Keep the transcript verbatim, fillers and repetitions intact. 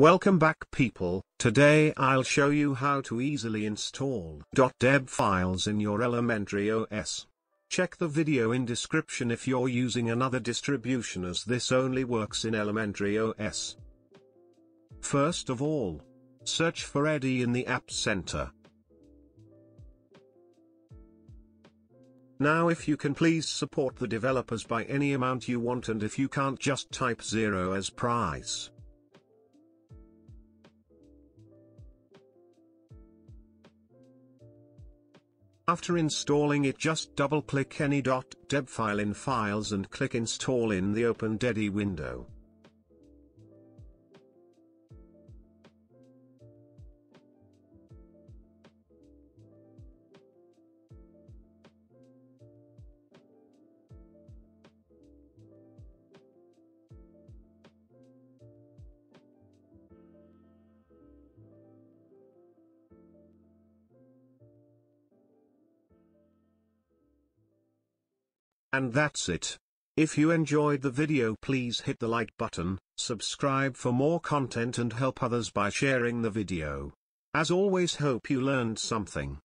Welcome back people, today I'll show you how to easily install .deb files in your elementary O S. Check the video in description if you're using another distribution, as this only works in elementary O S. First of all, search for Eddie in the App Center. Now if you can, please support the developers by any amount you want, and if you can't, just type zero as price. After installing it, just double-click any .deb file in Files and click Install in the open Eddie window. And that's it. If you enjoyed the video, please hit the like button, subscribe for more content, and help others by sharing the video. As always, hope you learned something.